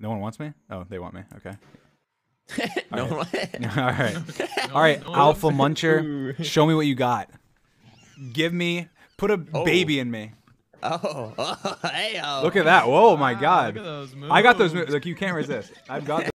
No one wants me? Oh, they want me. Okay. No one. All right. All right, Alpha Muncher, show me what you got. Give me, put a baby in me. Oh, hey, look at that. Whoa, my God. I got those moves. Like, you can't resist. I've got those.